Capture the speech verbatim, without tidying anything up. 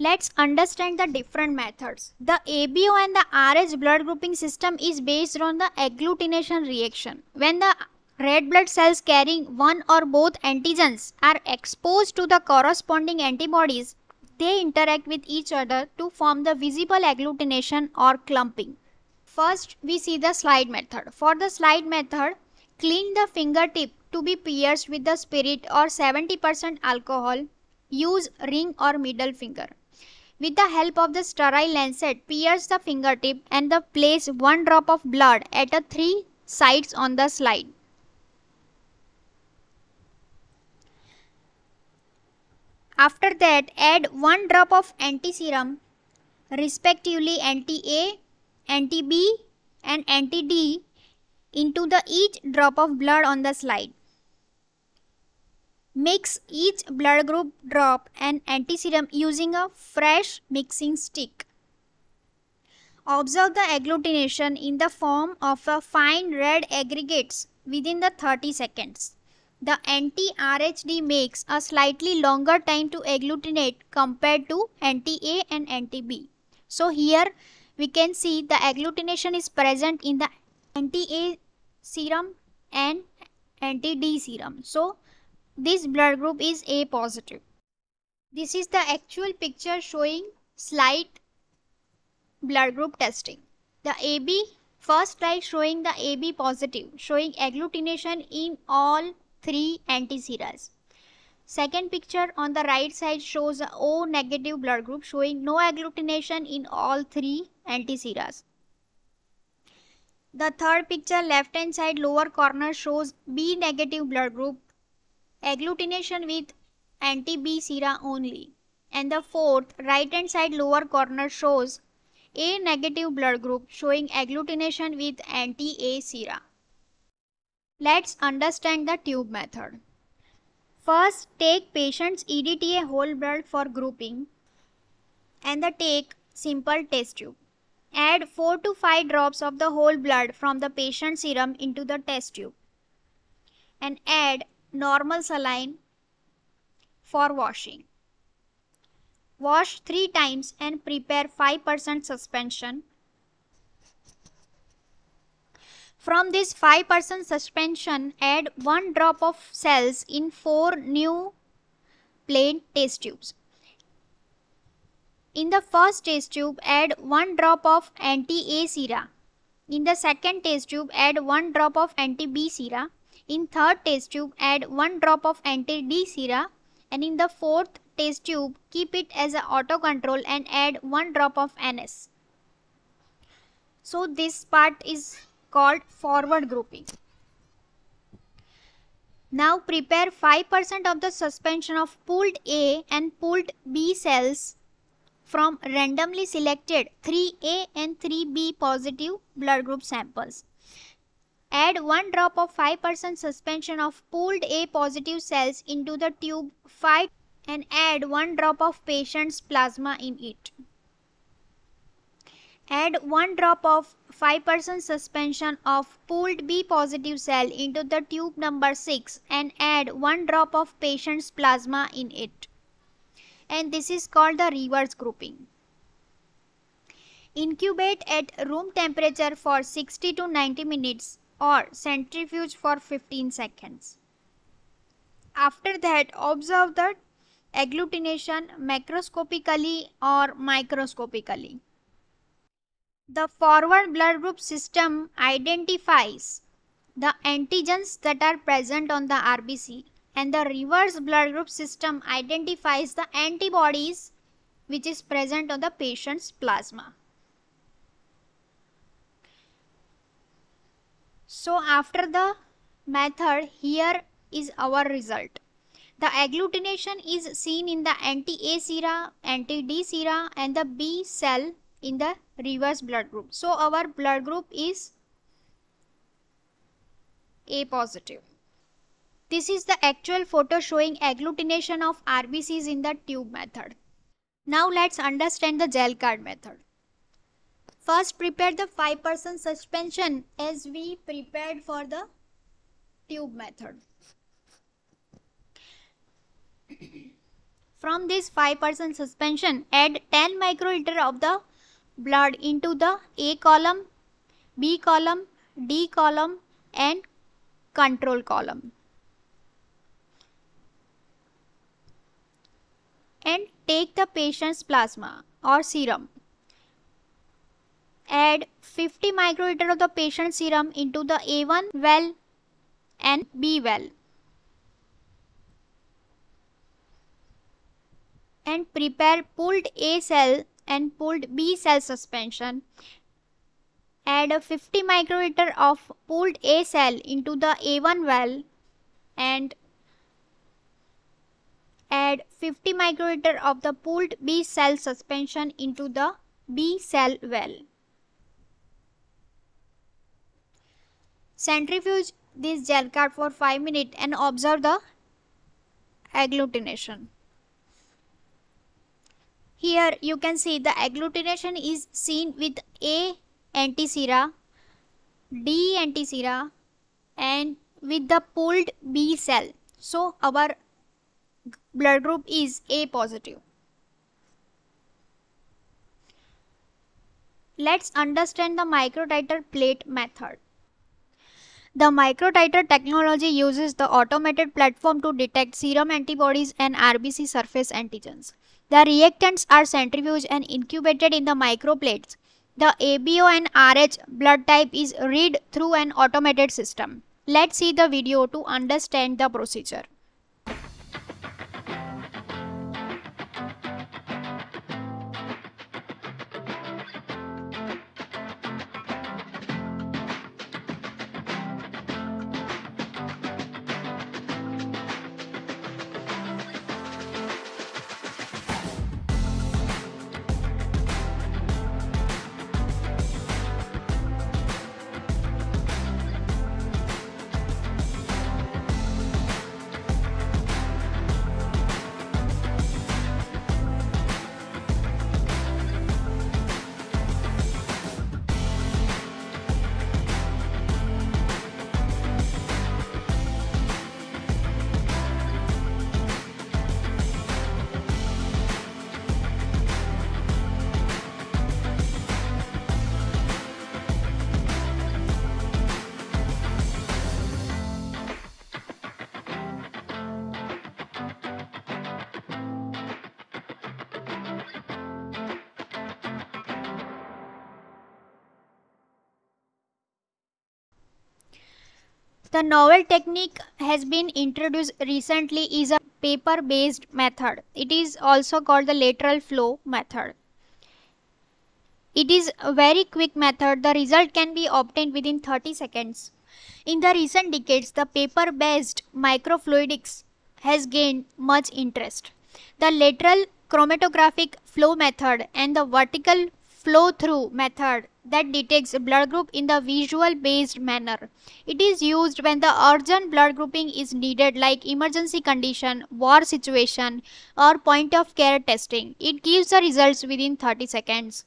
Let's understand the different methods. The A B O and the R H blood grouping system is based on the agglutination reaction. When the red blood cells carrying one or both antigens are exposed to the corresponding antibodies, they interact with each other to form the visible agglutination or clumping. First, we see the slide method. For the slide method, clean the fingertip to be pierced with the spirit or seventy percent alcohol. Use ring or middle finger. With the help of the sterile lancet, pierce the fingertip and the place one drop of blood at the three sites on the slide. After that, add one drop of anti-serum, respectively anti-A, anti-B and anti-D into the each drop of blood on the slide. Mix each blood group drop and anti-serum using a fresh mixing stick. Observe the agglutination in the form of a fine red aggregates within the thirty seconds. The anti-R H D makes a slightly longer time to agglutinate compared to anti-A and anti-B. So here we can see the agglutination is present in the anti-A serum and anti-D serum. So this blood group is A positive. This is the actual picture showing slide blood group testing. The A B, first slide showing the A B positive, showing agglutination in all three antiserums. Second picture on the right side shows the O negative blood group showing no agglutination in all three antiserums. The third picture left hand side lower corner shows B negative blood group, agglutination with anti-B sera only. And the fourth right hand side lower corner shows A negative blood group showing agglutination with anti-A sera. Let's understand the tube method. First, take patient's E D T A whole blood for grouping and the take simple test tube. Add four to five drops of the whole blood from the patient's serum into the test tube and add normal saline for washing. Wash three times and prepare five percent suspension. From this five percent suspension, add one drop of cells in four new plain test tubes. In the first test tube, add one drop of anti-A sera. In the second test tube, add one drop of anti-B sera. In third test tube, add one drop of anti-D sera, and in the fourth test tube, keep it as an auto control and add one drop of N S. So this part is called forward grouping. Now prepare five percent of the suspension of pooled A and pooled B cells from randomly selected three A and three B positive blood group samples. Add one drop of five percent suspension of pooled A positive cells into the tube five and add one drop of patient's plasma in it. Add one drop of five percent suspension of pooled B positive cell into the tube number six and add one drop of patient's plasma in it. And this is called the reverse grouping. Incubate at room temperature for sixty to ninety minutes. Or centrifuge for fifteen seconds. After that, observe the agglutination macroscopically or microscopically. The forward blood group system identifies the antigens that are present on the R B C, and the reverse blood group system identifies the antibodies which is present on the patient's plasma. So after the method, here is our result. The agglutination is seen in the anti-A sera, anti-D sera and the B cell in the reverse blood group. So our blood group is A positive. This is the actual photo showing agglutination of R B Cs in the tube method. Now let's understand the gel card method. First, prepare the five percent suspension as we prepared for the tube method. From this five percent suspension, add ten microliter of the blood into the A column, B column, D column and control column. And take the patient's plasma or serum. Add fifty microliter of the patient's serum into the A one well and B well. And prepare pooled A cell and pooled B cell suspension. Add a fifty microliter of pooled A cell into the A one well and add fifty microliter of the pooled B cell suspension into the B cell well. Centrifuge this gel card for five minutes and observe the agglutination. Here you can see the agglutination is seen with A antisera, D antisera and with the pooled B cell. So our blood group is A positive. Let's understand the microtiter plate method. The microtiter technology uses the automated platform to detect serum antibodies and R B C surface antigens. The reactants are centrifuged and incubated in the microplates. The A B O and R H blood type is read through an automated system. Let's see the video to understand the procedure. The novel technique has been introduced recently is a paper-based method. It is also called the lateral flow method. It is a very quick method. The result can be obtained within thirty seconds. In the recent decades, the paper-based microfluidics has gained much interest. The lateral chromatographic flow method and the vertical flow-through method that detects blood group in the visual-based manner. It is used when the urgent blood grouping is needed, like emergency condition, war situation or point of care testing. It gives the results within thirty seconds.